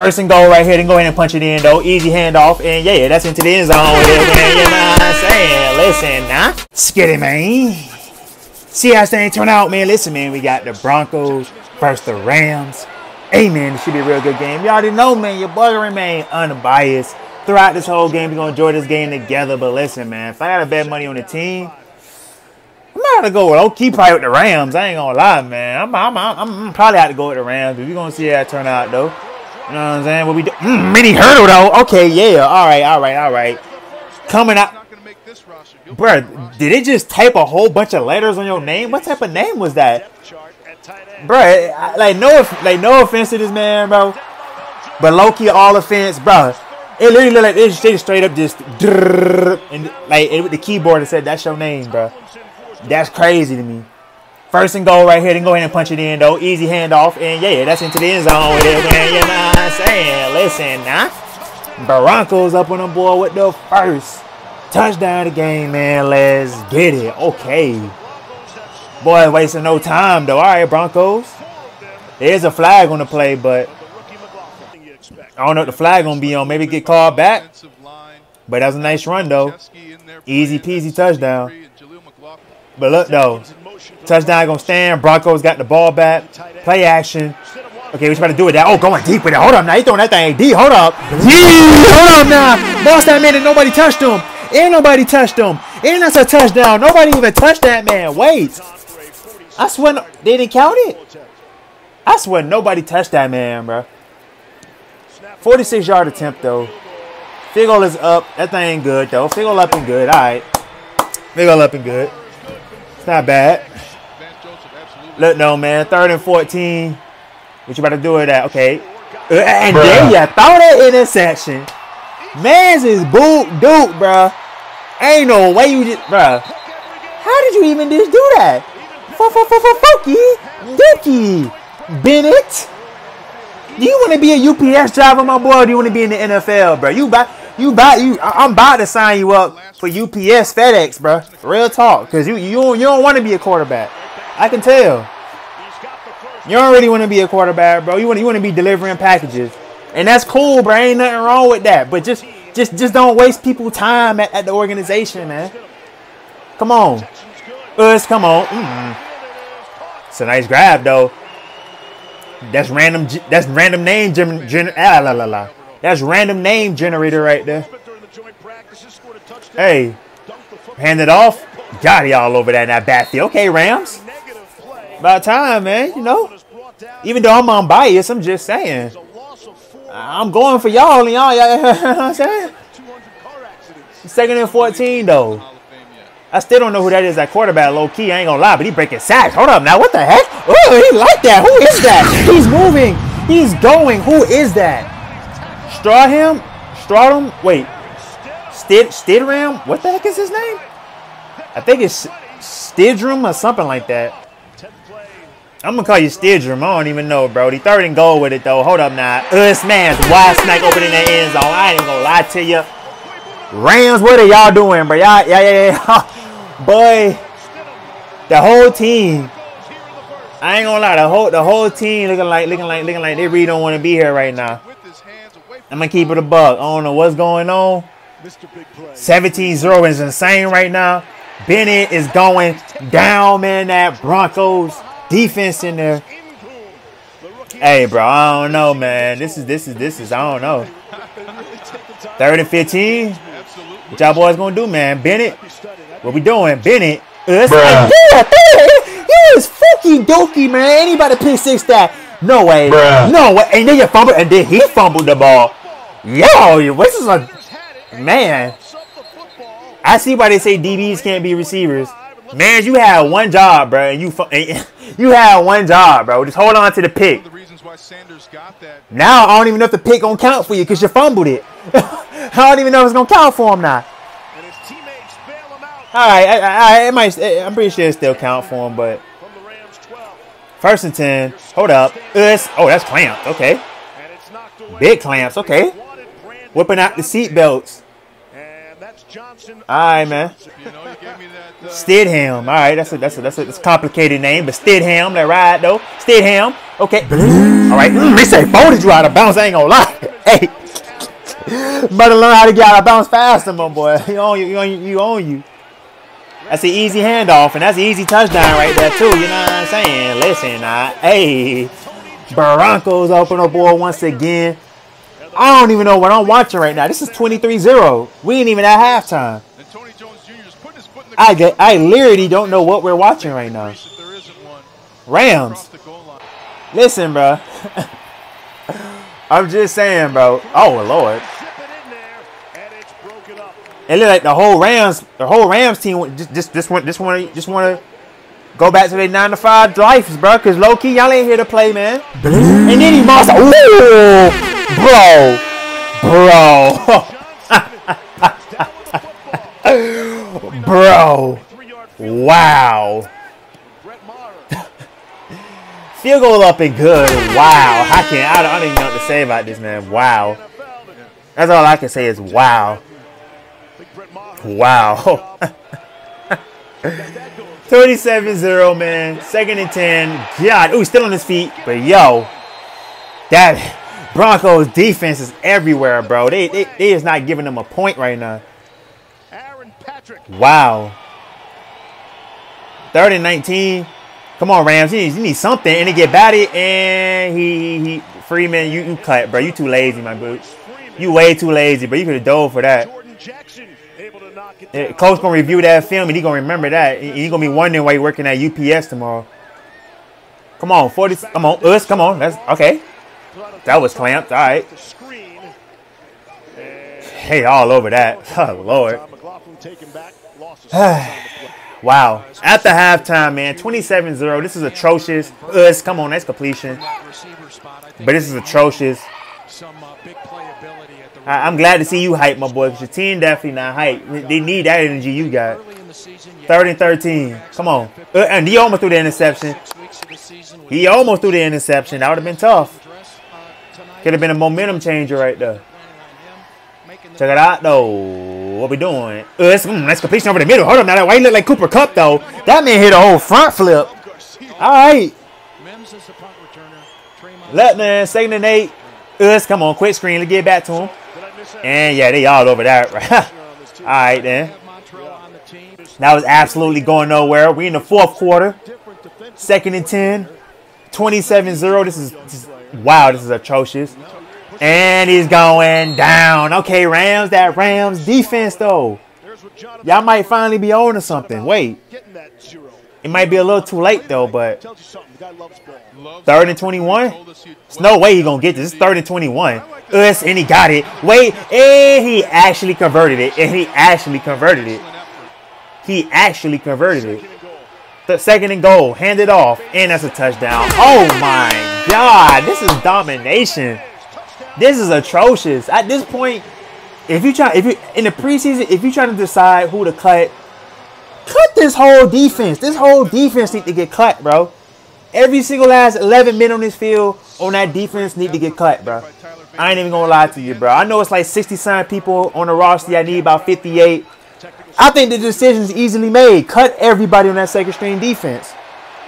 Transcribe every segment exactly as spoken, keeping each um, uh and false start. First and goal right here, then go ahead and punch it in though. Easy handoff, and yeah, that's into the end zone. With it, man. You know what I'm saying? Listen, nah. Skitty, man. See how things turn out, man. Listen, man, we got the Broncos versus the Rams. Hey, man, this should be a real good game. You already know, man, your boy remain unbiased throughout this whole game. We're going to enjoy this game together. But listen, man, if I got to bet money on the team, I'm not going to go with O'Keefe probably with the Rams. I ain't going to lie, man. I'm, I'm, I'm, I'm probably out to go with the Rams. We're going to see how it turn out, though. You know what I'm saying? What we do? Mm, mini hurdle though. Okay, yeah. All right, all right, all right. Coming out, bro. Did it just type a whole bunch of letters on your name? What type of name was that, bro? Like no, like no offense to this man, bro. But low-key all offense, bro. It literally looked like it just straight up just and like it, with the keyboard. It said that's your name, bro. That's crazy to me. First and goal right here, then go ahead and punch it in though. Easy handoff, and yeah, that's into the end zone with it, man. You know what I'm saying? Listen, nah. Broncos up on the board with the first touchdown of the game, man. Let's get it. Okay. Boy, wasting no time though. All right, Broncos. There's a flag on the play, but I don't know what the flag gonna be on. Maybe get called back. But that was a nice run though. Easy peasy touchdown. But look though. Touchdown gonna stand. Broncos got the ball back. Play action. Okay, we try to do it that. Oh, going deep with it. Hold up now. He throwing that thing D. Hold up. Yee! Hold up now. Boss that man and nobody touched him. And nobody touched him. And that's a touchdown. Nobody even touched that man. Wait. I swear no, they didn't count it. I swear nobody touched that man, bro. forty-six yard attempt though. Field goal is up. That thing ain't good though. Field goal up and good. Alright. Field goal up and good. Not bad. Look, no, man. Third and fourteen. What you about to do with that? Okay. And bruh. Then you throw that interception. Man's is boot dude, bruh. Ain't no way you just, bruh. How did you even just do that? Funky, Dickie, Bennett. Do you want to be a U P S driver, my boy? Or do you want to be in the N F L, bruh? You buy. You buy you. I'm about to sign you up for U P S, FedEx, bro. Real talk, cause you you you don't want to be a quarterback. I can tell. You don't really want to be a quarterback, bro. You want you want to be delivering packages, and that's cool, bro. Ain't nothing wrong with that. But just just just don't waste people's time at, at the organization, man. Come on, us, come on. Mm-hmm. It's a nice grab though. That's random. That's random name. Jim. Jim ah, la la la. That's random name generator right there. Hey, hand it off. Got it all over that in that backfield. Okay, Rams. About time, man. You know, even though I'm unbiased, I'm just saying. I'm going for y'all and y'all. You know what I'm saying? Second and fourteen, though. I still don't know who that is at quarterback, low key. I ain't gonna lie, but he breaking sacks. Hold up now. What the heck? Oh, he like that. Who is that? He's moving. He's going. Who is that? Stidham? Stidham? Wait. Stid Stidham? What the heck is his name? I think it's Stidham or something like that. I'm going to call you Stidham. I don't even know, bro. The third and goal with it, though. Hold up now. Us, man's wide snake opening that end zone. I ain't going to lie to you. Rams, what are y'all doing, bro? Y'all, yeah, yeah, yeah. Boy, the whole team. I ain't going to lie. The whole, the whole team looking like, looking like, looking like they really don't want to be here right now. I'm going to keep it a buck. I don't know what's going on. seventeen zero is insane right now. Bennett is going down, man. That Broncos defense in there. Hey, bro, I don't know, man. This is, this is, this is, I don't know. Third and fifteen. What y'all boys going to do, man? Bennett, what we doing? Bennett. It's like, yeah, yeah, yeah, it's fucking dokey, man. Anybody pick six that? No way. Bruh. No way. And then you fumble, and then he fumbled the ball. Yo, this is a man. I see why they say D Bs can't be receivers. Man, you had one job, bro. And you and you had one job, bro. Just hold on to the pick. Now I don't even know if the pick gonna count for you because you fumbled it. I don't even know if it's gonna count for him now. All right, I, I, I, it might. I'm pretty sure it still count for him, but. First and ten. Hold up. Us. Oh, that's clamps. Okay. Big clamps. Okay. Whipping out the seat belts. Alright, man. Stidham. Alright, that's a that's a that's a that's a complicated name, but Stidham, that ride though. Stidham. Okay. Alright. Mm, they say forty you out of bounce, I ain't gonna lie. Hey. Better learn how to get out of bounce faster, my boy. You own you, you own you, you own you. That's an easy handoff, and that's an easy touchdown right there too, you know what I'm saying? Listen, I, hey, Broncos open up ball once again. I don't even know what I'm watching right now. This is twenty-three zero. We ain't even at halftime. I get, I literally don't know what we're watching right now. Rams. Listen, bro. I'm just saying, bro. Oh, Lord. It looked like the whole Rams, the whole Rams team just just just want just want to just want to go back to their nine to five lives, bro. Cause low key, y'all ain't here to play, man. And then he monster, ooh, bro, bro, bro. Wow. Field goal up and good. Wow. I can't. I don't, I don't even know what to say about this, man. Wow. That's all I can say is wow. Wow. thirty-seven zero, man. Second and ten. God. Ooh, still on his feet. But, yo, that Broncos defense is everywhere, bro. They, they, they is not giving them a point right now. Wow. third and nineteen. Come on, Rams. You need, you need something. And they get batted. And he, he, Freeman, you, you cut, bro. You too lazy, my dude. You way too lazy, bro. You could have dove for that. Coach gonna review that film and he gonna remember that. He gonna be wondering why you're working at U P S tomorrow. Come on, forty. Come on, us. Come on. That's okay. That was clamped. All right. Hey, all over that. Oh Lord. Wow. At the halftime, man, twenty-seven zero. This is atrocious. Us. Come on, that's completion. But this is atrocious. I'm glad to see you hype, my boy, because your team definitely not hype. They need that energy you got. third and thirteen. Come on. Uh, and he almost threw the interception. He almost threw the interception. That would have been tough. Could have been a momentum changer right there. Check it out, though. What we doing? Uh, that's, mm, that's completion over the middle. Hold on. Now, why you look like Cooper Kupp, though? That man hit a whole front flip. All right. Let man, second and eight. Us, come on, quick screen. Let's get back to him. And, yeah, they all over that. All right, then. That was absolutely going nowhere. We in the fourth quarter. Second and ten. twenty-seven zero. This is, this is, wow, this is atrocious. And he's going down. Okay, Rams, that Rams defense, though. Y'all might finally be on to something. Wait. It might be a little too late, though, but third and twenty-one? There's no way he's going to get this. It's third and twenty-one. Us, and he got it. Wait, and he actually converted it. And he actually converted it. He actually converted it. The second and goal. Hand it off. And that's a touchdown. Oh, my God. This is domination. This is atrocious. At this point, if you try, if you in the preseason, if you're trying to decide who to cut, cut this whole defense. This whole defense need to get cut, bro. Every single last eleven men on this field on that defense need to get cut, bro. I ain't even going to lie to you, bro. I know it's like sixty-some people on the roster. I need about fifty-eight. I think the decision is easily made. Cut everybody on that second string defense.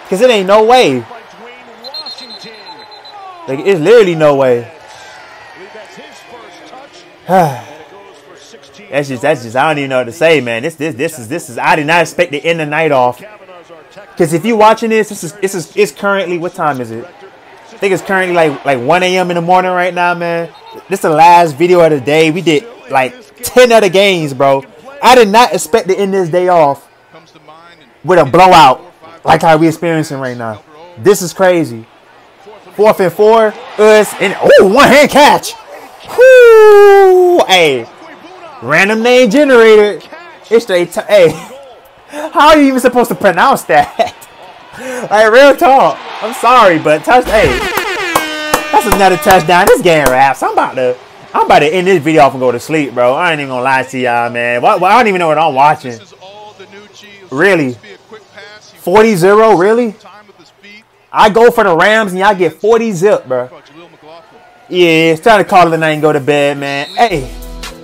Because it ain't no way. Like, it's literally no way. That's just, that's just, I don't even know what to say, man. This, this, this is, this is, I did not expect to end the night off. Because if you're watching this, this is, this is, it's currently, what time is it? I think it's currently like, like one A M in the morning right now, man. This is the last video of the day. We did like ten other games, bro. I did not expect to end this day off with a blowout like how we're experiencing right now. This is crazy. Fourth and four, us, and, oh, one hand catch. Whoo, hey. Random name generator. It's straight. Hey, how are you even supposed to pronounce that? Like, real talk. I'm sorry, but touch. Hey, that's another touchdown. This game wraps. I'm about to. I'm about to end this video off and go to sleep, bro. I ain't even gonna lie to y'all, man. Well, I don't even know what I'm watching. Really? forty zero? Really? I go for the Rams and y'all get forty zip, bro. Yeah, it's time to call it a night and go to bed, man. Hey.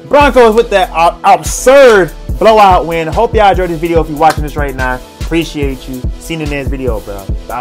Broncos with that uh, absurd blowout win. Hope y'all enjoyed this video if you're watching this right now. Appreciate you. See you in the next video, bro. Bye.